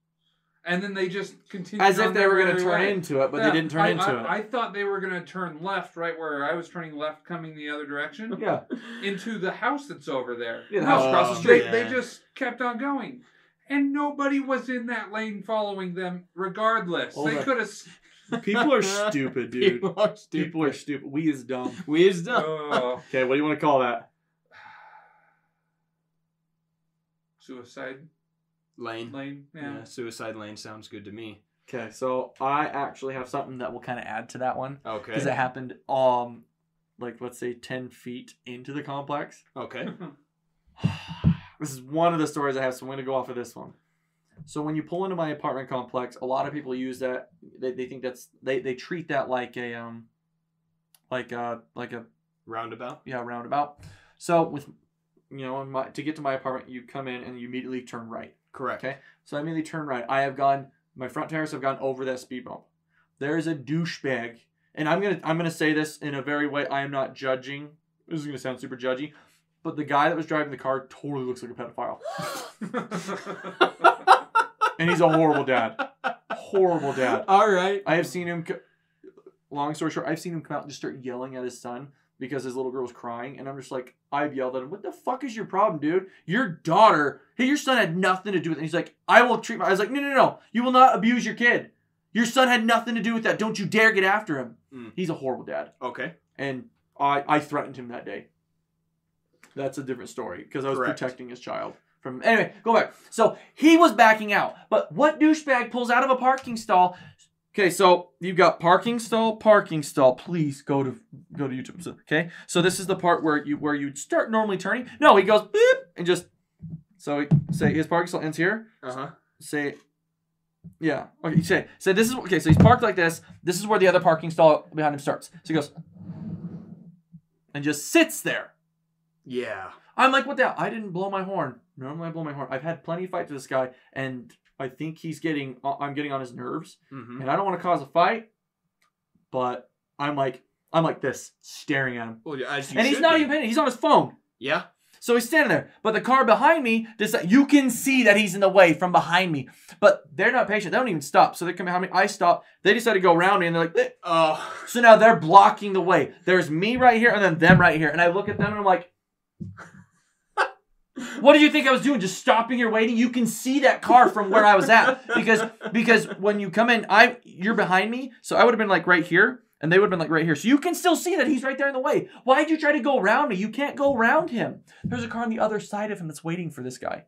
And then they just continued. As if they were going to turn into it, but they didn't turn into it. I thought they were going to turn left, right where I was turning left, coming the other direction. Yeah. Into the house that's over there. Yeah, the house across the street. They, they just kept on going. And nobody was in that lane following them, regardless. They could have... People are stupid, dude. People are stupid. People are stupid. We is dumb. We is dumb. Oh. Okay, what do you want to call that? Suicide lane. Lane. Yeah. Yeah, suicide lane sounds good to me. Okay, so I actually have something that will kind of add to that one. Okay. Because it happened, um, like let's say ten feet into the complex. Okay. This is one of the stories I have, so I'm going to go off of this one. So when you pull into my apartment complex, a lot of people use that. They, they think that's they, they treat that like a um, like a like a roundabout. Yeah, roundabout. So with you know, in my, to get to my apartment, you come in and you immediately turn right. Correct. Okay. So I immediately turn right. I have gone. My front tires have gone over that speed bump. There is a douchebag, and I'm gonna I'm gonna say this in a very way. I am not judging. This is gonna sound super judgy, but the guy that was driving the car totally looks like a pedophile. And he's a horrible dad. Horrible dad. All right. I have seen him, long story short, I've seen him come out and just start yelling at his son because his little girl was crying. And I'm just like, I've yelled at him. What the fuck is your problem, dude? Your daughter, hey, your son had nothing to do with it. And he's like, I will treat my, I was like, no, no, no. You will not abuse your kid. Your son had nothing to do with that. Don't you dare get after him. Mm. He's a horrible dad. Okay. And I, I threatened him that day. That's a different story because I was Correct. protecting his child. From, anyway, go back. So he was backing out. But what douchebag pulls out of a parking stall? Okay, so you've got parking stall, parking stall. Please go to go to YouTube. Okay, so this is the part where you where you start normally turning. No, he goes beep and just so he, say his parking stall ends here. Uh huh. Say, yeah. Okay. Say say this is okay. So he's parked like this. This is where the other parking stall behind him starts. So he goes and just sits there. Yeah. I'm like, what the hell? I didn't blow my horn. Normally I blow my horn. I've had plenty of fights with this guy, and I think he's getting, I'm getting on his nerves, mm-hmm. and I don't want to cause a fight, but I'm like, I'm like this, staring at him. Well, as you and he's not be. even paying. He's on his phone. Yeah. So he's standing there, but the car behind me, decides, you can see that he's in the way from behind me, but they're not patient. They don't even stop. So they come behind me. I stop. They decide to go around me, and they're like, oh. So now they're blocking the way. There's me right here, and then them right here, and I look at them, and I'm like, what did you think I was doing? Just stopping here waiting? You can see that car from where I was at. Because because when you come in, I you're behind me. So I would have been like right here. And they would have been like right here. So you can still see that he's right there in the way. Why'd you try to go around me? You can't go around him. There's a car on the other side of him that's waiting for this guy.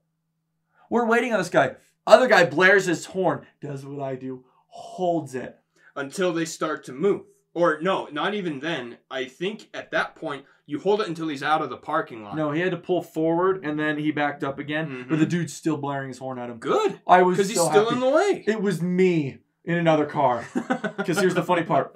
We're waiting on this guy. Other guy blares his horn. Does what I do. Holds it. Until they start to move. Or no, not even then. I think at that point... You hold it until he's out of the parking lot. No, he had to pull forward, and then he backed up again. Mm-hmm. But the dude's still blaring his horn at him. Good. I was Because he's so still happy. in the way. It was me in another car. Because here's the funny part.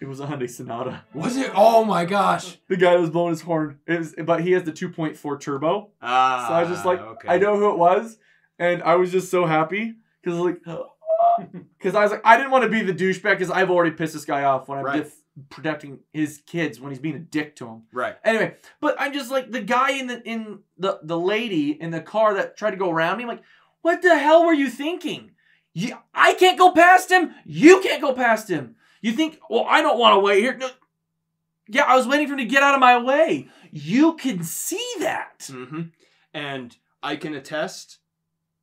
It was a Hyundai Sonata. Was it? Oh, my gosh. The guy that was blowing his horn. It was, but he has the two point four turbo. Ah, so I was just like, okay. I know who it was. And I was just so happy. Because I was like, oh. Because I was like, I didn't want to be the douchebag because I've already pissed this guy off when I'm right. protecting his kids when he's being a dick to him. Right. Anyway, but I'm just like the guy in the in the the lady in the car that tried to go around me. I'm like, what the hell were you thinking? You, I can't go past him. You can't go past him. You think? Well, I don't want to wait here. No. Yeah, I was waiting for him to get out of my way. You can see that. Mm-hmm. And I can attest.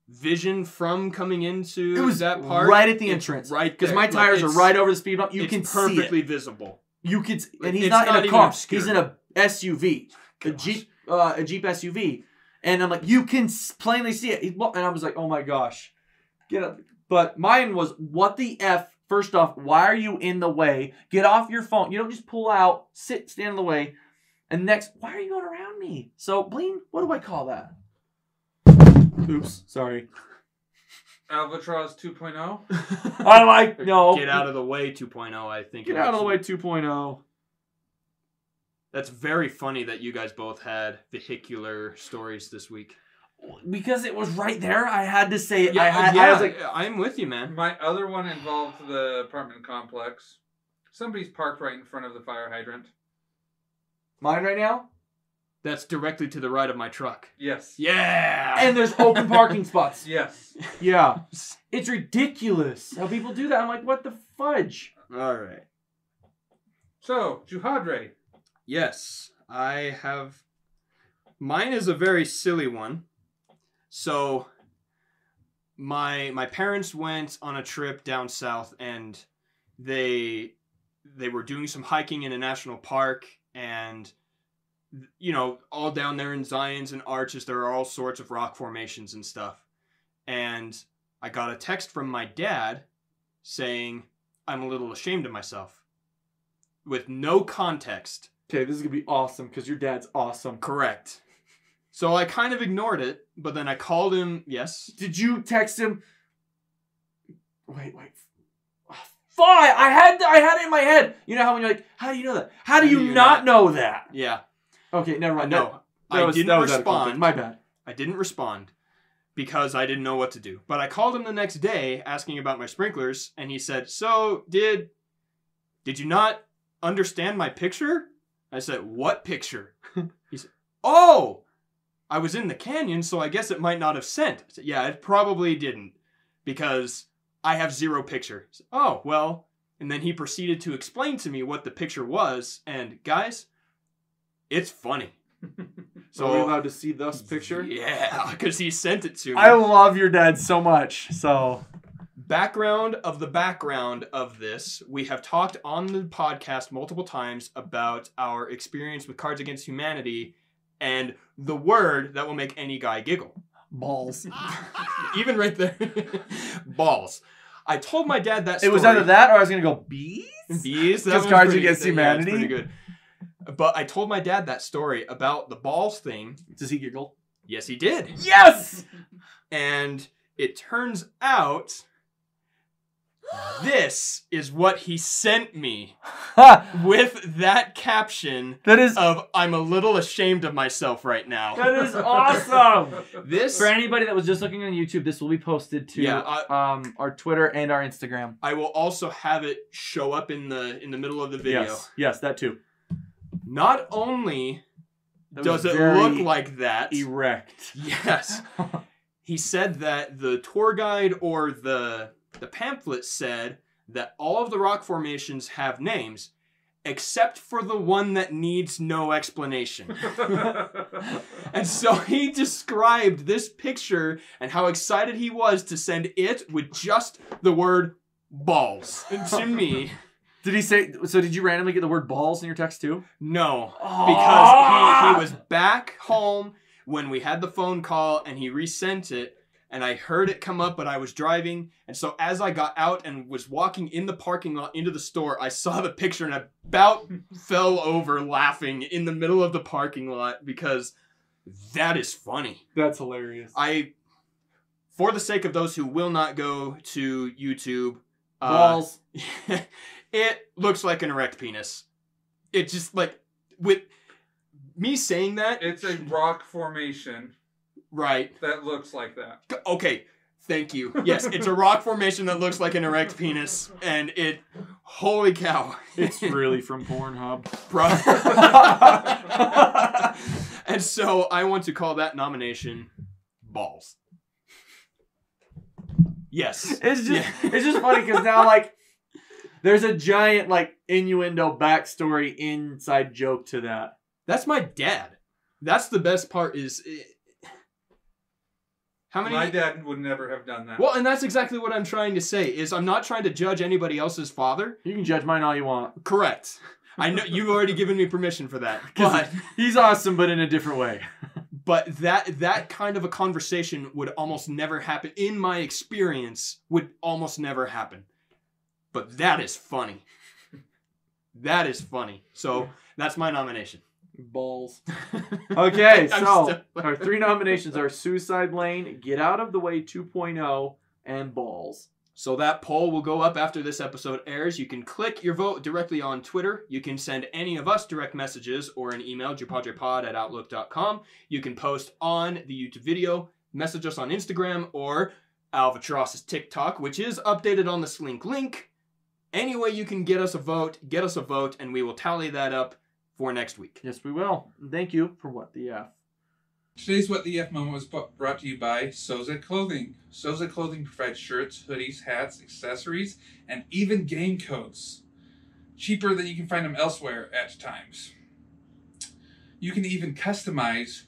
Vision from coming into it was that part right at the entrance, right? Because my tires like are right over the speed bump. You it's can perfectly see it. visible. You can, and he's not, not in a car. Obscure. He's in a S U V, Gosh. a Jeep, uh, a Jeep S U V. And I'm like, you can plainly see it. And I was like, oh my gosh, get up! But mine was, what the f? First off, why are you in the way? Get off your phone. You don't just pull out, sit, stand in the way. And next, why are you going around me? So, Bleen, what do I call that? Oops, sorry. Albatross two point oh? I like, no. Get out of the way two point oh, I think. Get out of the way two point oh. That's very funny that you guys both had vehicular stories this week. Because it was right there, I had to say it. Yeah, I, had, yeah, I was like, I'm with you, man. My other one involved the apartment complex. Somebody's parked right in front of the fire hydrant. Mine right now? That's directly to the right of my truck. Yes. Yeah! And there's open parking spots. Yes. Yeah. It's ridiculous how people do that. I'm like, what the fudge? All right. So, Jupodre. Yes. I have... Mine is a very silly one. So, my my parents went on a trip down south, and they they were doing some hiking in a national park, and... you know, all down there in Zions and arches, there are all sorts of rock formations and stuff. And I got a text from my dad saying, I'm a little ashamed of myself. With no context. Okay, this is going to be awesome because your dad's awesome. Correct. So I kind of ignored it, but then I called him. Yes. Did you text him? Wait, wait. Fine! I had, I had it in my head. You know how when you're like, how do you know that? How do you, how do you not know that? Yeah. Okay, never mind. No, I was, didn't respond. My bad. I didn't respond because I didn't know what to do. But I called him the next day asking about my sprinklers, and he said, so did did you not understand my picture? I said, what picture? He said, oh, I was in the canyon, so I guess it might not have sent. I said, yeah, it probably didn't because I have zero picture. Said, oh, well. And then he proceeded to explain to me what the picture was, and guys... it's funny. So, are we allowed to see this picture? Yeah, because he sent it to me. I love your dad so much. So, background of the background of this, we have talked on the podcast multiple times about our experience with Cards Against Humanity and the word that will make any guy giggle. Balls. Even right there. Balls. I told my dad that story. It was either that or I was going to go, bees? Bees? Because Cards Against Humanity? Yeah, pretty good. But I told my dad that story about the balls thing. Does he giggle? Yes, he did. Yes! And it turns out this is what he sent me with that caption that is, of, I'm a little ashamed of myself right now. That is awesome! This, for anybody that was just looking on YouTube, this will be posted to yeah, I, um, our Twitter and our Instagram. I will also have it show up in the, in the middle of the video. Yes, yes, that too. Not only does it look like that, erect. Yes. He said that the tour guide or the the pamphlet said that all of the rock formations have names, except for the one that needs no explanation. And so he described this picture and how excited he was to send it with just the word balls to me. Did he say, so did you randomly get the word balls in your text too? No, oh. because he, he was back home when we had the phone call and he resent it and I heard it come up, but I was driving. And so as I got out and was walking in the parking lot into the store, I saw the picture and I about fell over laughing in the middle of the parking lot because that is funny. That's hilarious. I, for the sake of those who will not go to YouTube, balls. Uh, It looks like an erect penis. It just like with me saying that it's a rock formation, right? That looks like that. Okay, thank you. Yes, it's a rock formation that looks like an erect penis, and it. Holy cow! It's really from Pornhub, bro. And so I want to call that nomination balls. Yes, it's just yeah. it's just funny because now like. There's a giant, like, innuendo backstory inside joke to that. That's my dad. That's the best part is... It... How many... My dad would never have done that. Well, and that's exactly what I'm trying to say, is I'm not trying to judge anybody else's father. You can judge mine all you want. Correct. I know you've already given me permission for that. But he's awesome, but in a different way. But that that kind of a conversation would almost never happen, in my experience, would almost never happen. But that is funny. That is funny. So that's my nomination. Balls. Okay, so our three nominations are Suicide Lane, Get Out of the Way two point oh, and Balls. So that poll will go up after this episode airs. You can click your vote directly on Twitter. You can send any of us direct messages or an email, jupodrepod at outlook dot com. You can post on the YouTube video, message us on Instagram, or Albatross's TikTok, which is updated on the Slink link. Any way you can get us a vote, get us a vote, and we will tally that up for next week. Yes, we will. Thank you for What the F. Today's What the F moment was brought to you by Soza Clothing. Soza Clothing provides shirts, hoodies, hats, accessories, and even game codes. Cheaper than you can find them elsewhere at times. You can even customize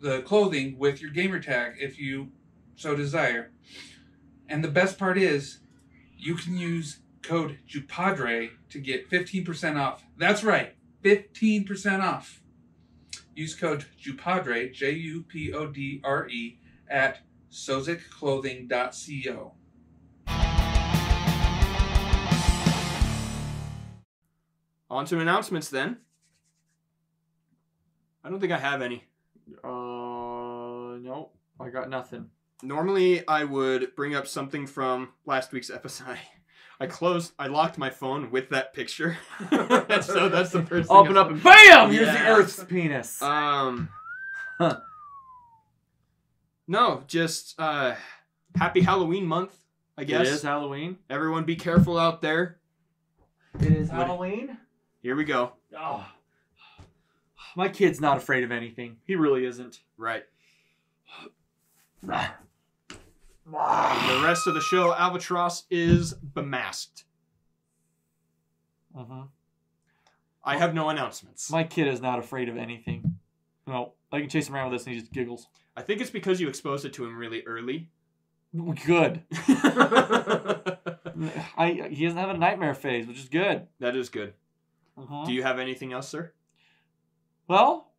the clothing with your gamer tag if you so desire. And the best part is, you can use code JUPODRE to get fifteen percent off. That's right, fifteen percent off. Use code JUPODRE, J U P O D R E, at sozic clothing dot co. On to announcements, then. I don't think I have any. Uh, no, I got nothing. Normally, I would bring up something from last week's episode. I closed, I locked my phone with that picture. So that's the first thing. Open up and BAM! Here's yeah. the Earth's penis. Um, huh. No, just uh, happy Halloween month, I guess. It is Halloween. Everyone be careful out there. It is Halloween. Here we go. Oh. My kid's not afraid of anything. He really isn't. Right. The rest of the show, Albatross is bemasked. Uh-huh. I have no announcements. My kid is not afraid of anything. No, I can chase him around with this and he just giggles. I think it's because you exposed it to him really early. Good. I, he doesn't have a nightmare phase, which is good. That is good. Uh-huh. Do you have anything else, sir? Well,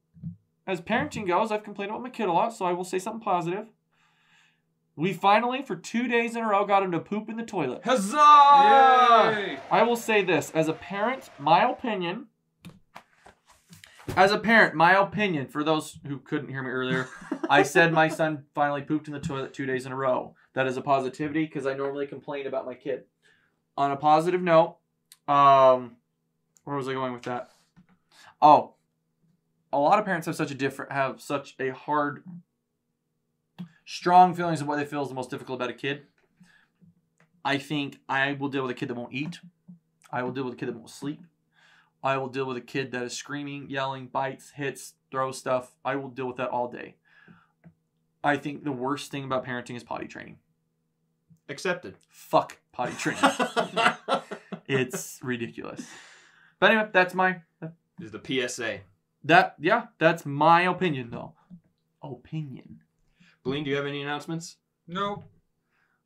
as parenting goes, I've complained about my kid a lot, so I will say something positive. We finally, for two days in a row, got him to poop in the toilet. Huzzah! Yay! I will say this. As a parent, my opinion... As a parent, my opinion, for those who couldn't hear me earlier, I said my son finally pooped in the toilet two days in a row. That is a positivity, because I normally complain about my kid. On a positive note, um, where was I going with that? Oh, a lot of parents have such a different, have such a hard... strong feelings of what they feel is the most difficult about a kid. I think I will deal with a kid that won't eat. I will deal with a kid that won't sleep. I will deal with a kid that is screaming, yelling, bites, hits, throws stuff. I will deal with that all day. I think the worst thing about parenting is potty training. Accepted. Fuck potty training. It's ridiculous. But anyway, that's my... Is the P S A. That, yeah, that's my opinion, though. Opinion. Bleen, do you have any announcements? No.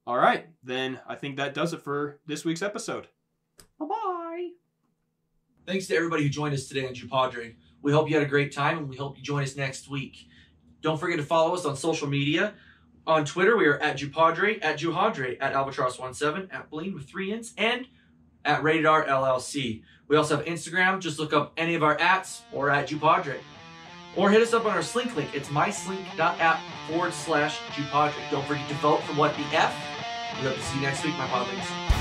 All right. Then I think that does it for this week's episode. Bye-bye. Thanks to everybody who joined us today on Jupodre. We hope you had a great time, and we hope you join us next week. Don't forget to follow us on social media. On Twitter, we are at Jupodre, at Juhodre, at Albatross one seven, at Bleen with three N's, and at Rated R L L C. We also have Instagram. Just look up any of our ats or at Jupodre. Or hit us up on our Slink link. It's myslink.app forward slash Jupodre. Don't forget to vote for What the F. We hope to see you next week, my podlings.